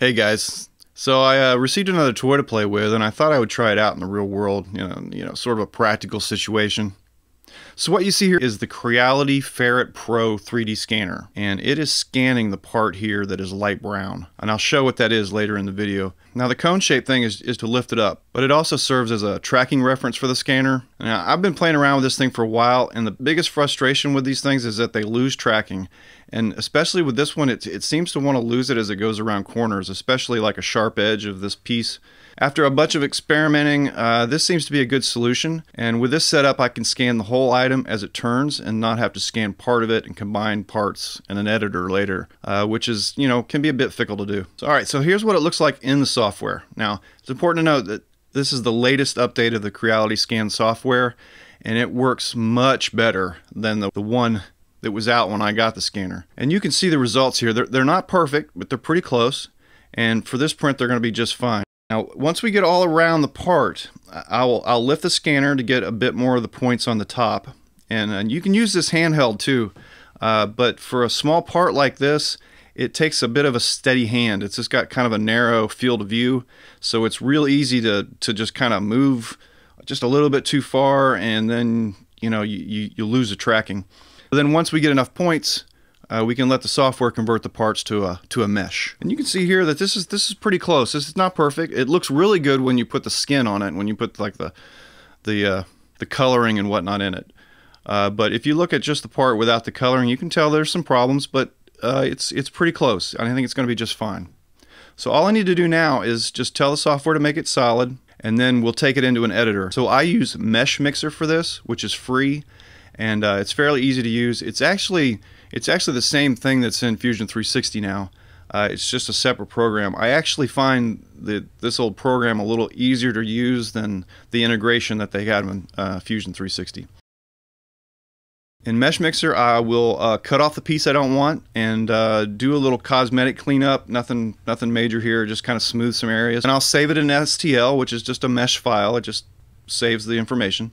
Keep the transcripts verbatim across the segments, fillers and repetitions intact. Hey guys, so I uh, received another toy to play with, and I thought I would try it out in the real world, you know, you know, sort of a practical situation. So what you see here is the Creality Ferret Pro three D scanner, and it is scanning the part here that is light brown, and I'll show what that is later in the video. Now the cone-shaped thing is, is to lift it up, but it also serves as a tracking reference for the scanner. Now I've been playing around with this thing for a while, and the biggest frustration with these things is that they lose tracking. And especially with this one, it, it seems to want to lose it as it goes around corners, especially like a sharp edge of this piece. After a bunch of experimenting, uh, this seems to be a good solution. And with this setup, I can scan the whole item as it turns and not have to scan part of it and combine parts in an editor later, uh, which is, you know, can be a bit fickle to do. So, all right, so here's what it looks like in the software. Now, it's important to note that this is the latest update of the Creality Scan software, and it works much better than the, the one that was out when I got the scanner. And you can see the results here. They're, they're not perfect, but they're pretty close. And for this print, they're going to be just fine. Now, once we get all around the part, I'll, I'll lift the scanner to get a bit more of the points on the top. And, and you can use this handheld too, uh, but for a small part like this, it takes a bit of a steady hand. It's just got kind of a narrow field of view, so it's real easy to, to just kind of move just a little bit too far, and then, you know, you, you, you lose the tracking. But then once we get enough points, uh, we can let the software convert the parts to a to a mesh. And you can see here that this is this is pretty close. This is not perfect. It looks really good when you put the skin on it, when you put like the the uh, the coloring and whatnot in it. Uh, but if you look at just the part without the coloring, you can tell there's some problems, but uh, it's it's pretty close. I think it's going to be just fine. So all I need to do now is just tell the software to make it solid, and then we'll take it into an editor. So I use Mesh Mixer for this, which is free. And uh, it's fairly easy to use. It's actually it's actually the same thing that's in Fusion three sixty now. Uh, it's just a separate program. I actually find that this old program a little easier to use than the integration that they had in uh, Fusion three sixty. In Mesh Mixer, I will uh, cut off the piece I don't want and uh, do a little cosmetic cleanup. Nothing, nothing major here. Just kind of smooth some areas. And I'll save it in S T L, which is just a mesh file. It just saves the information.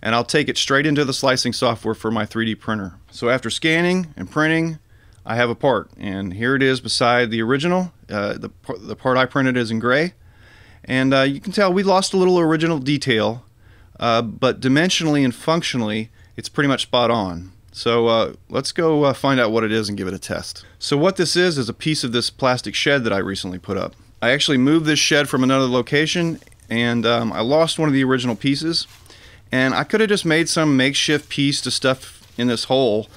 And I'll take it straight into the slicing software for my three D printer. So after scanning and printing, I have a part, and here it is beside the original. Uh, the, the part I printed is in gray, and uh, you can tell we lost a little original detail, uh, but dimensionally and functionally, it's pretty much spot on. So uh, let's go uh, find out what it is and give it a test. So what this is is a piece of this plastic shed that I recently put up. I actually moved this shed from another location, and um, I lost one of the original pieces. And I could have just made some makeshift piece to stuff in this hole,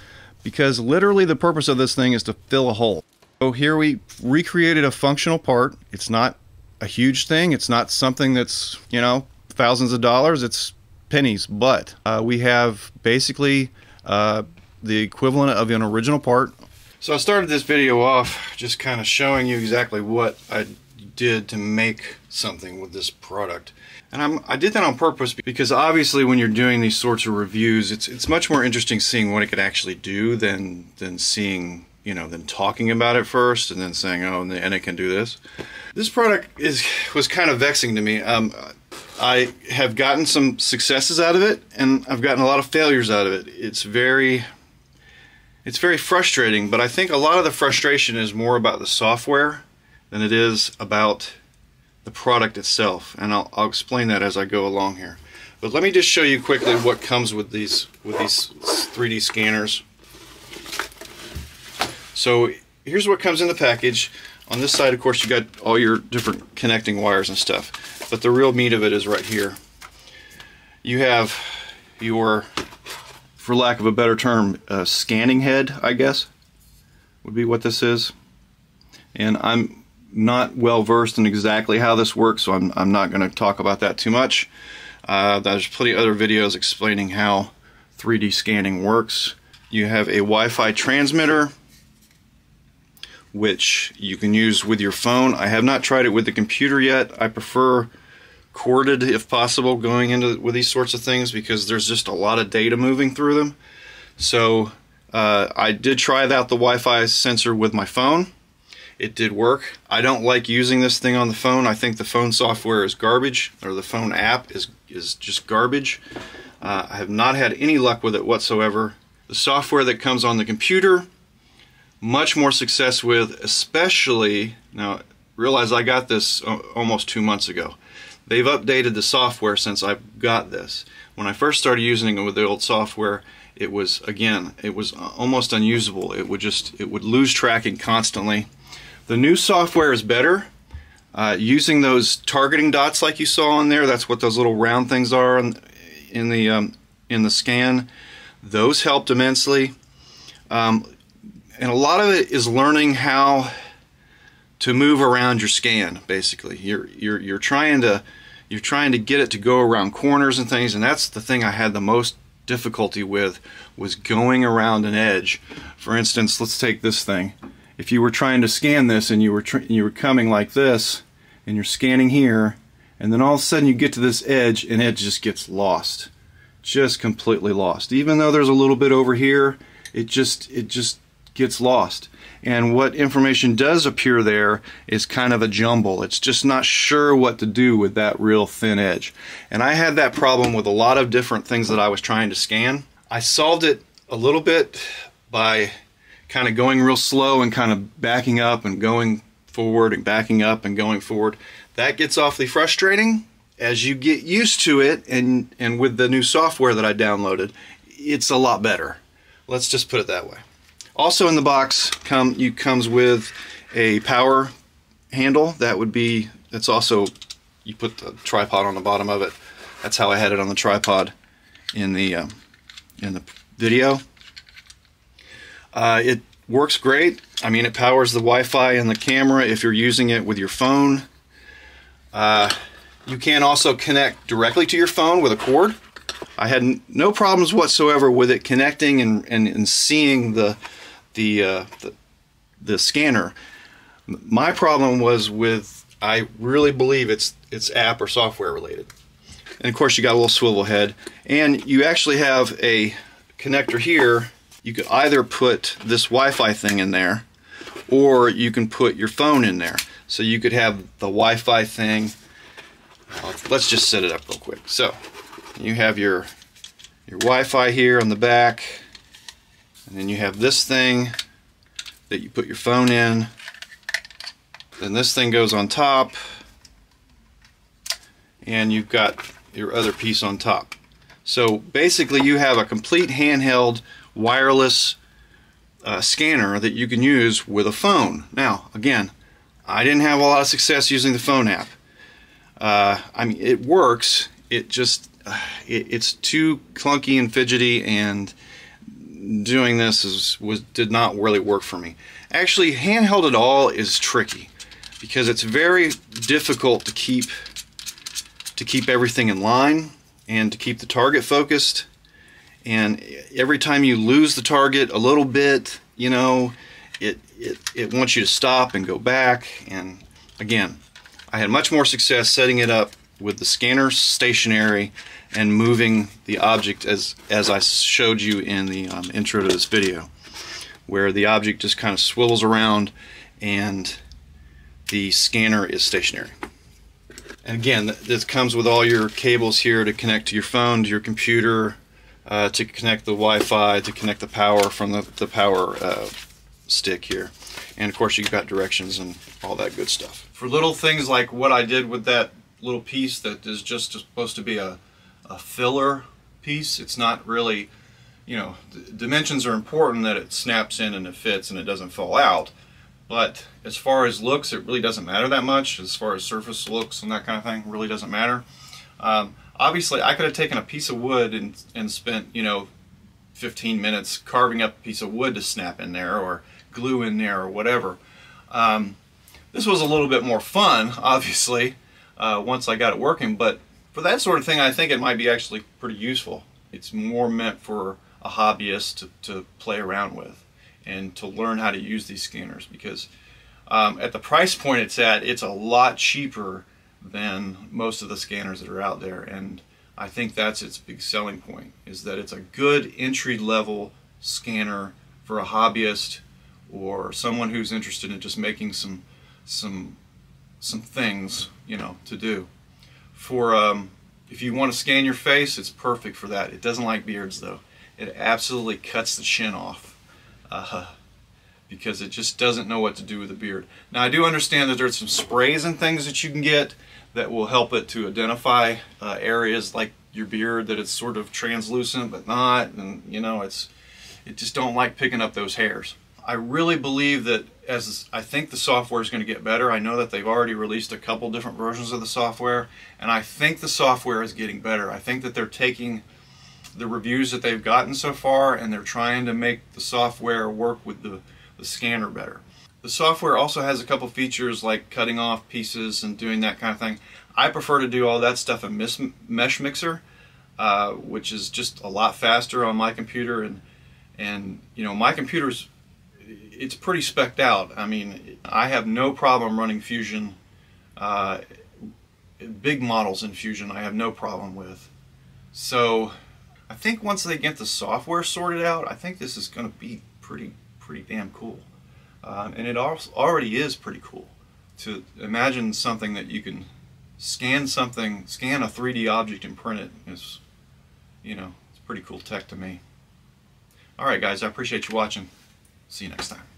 because literally the purpose of this thing is to fill a hole. So here we recreated a functional part. It's not a huge thing. It's not something that's, you know, thousands of dollars. It's pennies. But uh, we have basically uh, the equivalent of an original part. So I started this video off just kind of showing you exactly what I did to make something with this product. And I'm, I did that on purpose, because obviously when you're doing these sorts of reviews, it's it's much more interesting seeing what it could actually do than than seeing, you know, than talking about it first and then saying, oh, and, the, and it can do this. This product is was kind of vexing to me. Um, I have gotten some successes out of it, and I've gotten a lot of failures out of it. It's very it's very frustrating, but I think a lot of the frustration is more about the software than it is about the product itself, and I'll, I'll explain that as I go along here. But let me just show you quickly what comes with these with these three D scanners. So here's what comes in the package. On this side, of course, you got all your different connecting wires and stuff, but the real meat of it is right here. You have your, for lack of a better term, uh, scanning head, I guess, would be what this is. And I'm not well versed in exactly how this works, so I'm, I'm not going to talk about that too much. Uh, there's plenty of other videos explaining how three D scanning works. You have a Wi-Fi transmitter, which you can use with your phone. I have not tried it with the computer yet. I prefer corded, if possible, going into with these sorts of things, because there's just a lot of data moving through them. So uh, I did try out the Wi-Fi sensor with my phone. It did work. I don't like using this thing on the phone. I think the phone software is garbage, or the phone app is, is just garbage. Uh, I have not had any luck with it whatsoever. The software that comes on the computer, much more success with, especially, now Realize I got this almost two months ago. They've updated the software since I got this. When I first started using it with the old software, it was, again, it was almost unusable. It would just, it would lose tracking constantly. The new software is better. Uh, using those targeting dots like you saw on there, that's what those little round things are in, in the um, in the scan. Those helped immensely. Um, and a lot of it is learning how to move around your scan, basically. You're, you're, you're, trying to, you're trying to get it to go around corners and things, and that's the thing I had the most difficulty with, was going around an edge. For instance, let's take this thing. If you were trying to scan this and you were tr you were coming like this, and you're scanning here, and then all of a sudden you get to this edge, and it just gets lost. Just completely lost. Even though there's a little bit over here, it just it just gets lost. And what information does appear there is kind of a jumble. It's just not sure what to do with that real thin edge. And I had that problem with a lot of different things that I was trying to scan. I solved it a little bit by kind of going real slow and kind of backing up and going forward and backing up and going forward. That gets awfully frustrating. As you get used to it, and, and with the new software that I downloaded, it's a lot better. Let's just put it that way. Also in the box come you comes with a power handle. That would be, that's also, you put the tripod on the bottom of it. That's how I had it on the tripod in the, um, in the video. Uh, it works great. I mean, it powers the Wi-Fi and the camera if you're using it with your phone. Uh, You can also connect directly to your phone with a cord. I had no problems whatsoever with it connecting and, and, and seeing the the, uh, the the scanner. My problem was with, I really believe it's it's app or software related. And of course you got a little swivel head, and you actually have a connector here. You could either put this Wi-Fi thing in there, or you can put your phone in there. So you could have the Wi-Fi thing. Let's just set it up real quick. So you have your your Wi-Fi here on the back, and then you have this thing that you put your phone in, then this thing goes on top, and you've got your other piece on top. So basically you have a complete handheld wireless uh, scanner that you can use with a phone. Now again, I didn't have a lot of success using the phone app. Uh, I mean, it works, it just, uh, it, it's too clunky and fidgety, and doing this is, was, did not really work for me. Actually, handheld at all is tricky, because it's very difficult to keep, to keep everything in line, and to keep the target focused, and every time you lose the target a little bit, you know, it, it, it wants you to stop and go back, and again, I had much more success setting it up with the scanner stationary and moving the object as, as I showed you in the um, intro to this video, where the object just kind of swivels around and the scanner is stationary. And again, this comes with all your cables here to connect to your phone, to your computer, uh, to connect the Wi-Fi, to connect the power from the, the power uh, stick here. And of course you've got directions and all that good stuff. For little things like what I did with that little piece that is just supposed to be a, a filler piece, it's not really, you know, the dimensions are important, that it snaps in and it fits and it doesn't fall out, but as far as looks, it really doesn't matter that much. As far as surface looks and that kind of thing, really doesn't matter. Um, obviously I could have taken a piece of wood and, and spent, you know, fifteen minutes carving up a piece of wood to snap in there, or glue in there, or whatever. Um, this was a little bit more fun, obviously, uh, once I got it working, but for that sort of thing I think it might be actually pretty useful. It's more meant for a hobbyist to, to play around with and to learn how to use these scanners, because um, at the price point it's at, it's a lot cheaper than most of the scanners that are out there, and I think that's its big selling point, is that it's a good entry-level scanner for a hobbyist or someone who's interested in just making some some some things, you know, to do. For um, if you want to scan your face, it's perfect for that. It doesn't like beards though. It absolutely cuts the chin off, uh, because it just doesn't know what to do with the beard. Now I do understand that there's some sprays and things that you can get that will help it to identify uh, areas like your beard that it's sort of translucent but not, and you know, it's it just don't like picking up those hairs. I really believe that as I think the software is going to get better. I know that they've already released a couple different versions of the software, and I think the software is getting better. I think that they're taking the reviews that they've gotten so far and they're trying to make the software work with the, the scanner better. The software also has a couple features like cutting off pieces and doing that kind of thing. I prefer to do all that stuff in Mesh Mixer, uh, which is just a lot faster on my computer, and and you know, my computer's it's pretty specced out. I mean, I have no problem running Fusion, uh, big models in Fusion I have no problem with. So I think once they get the software sorted out, I think this is going to be pretty pretty damn cool. Um, and it already is pretty cool to imagine something that you can scan something, scan a three D object and print it. It's, you know, it's pretty cool tech to me. All right, guys, I appreciate you watching. See you next time.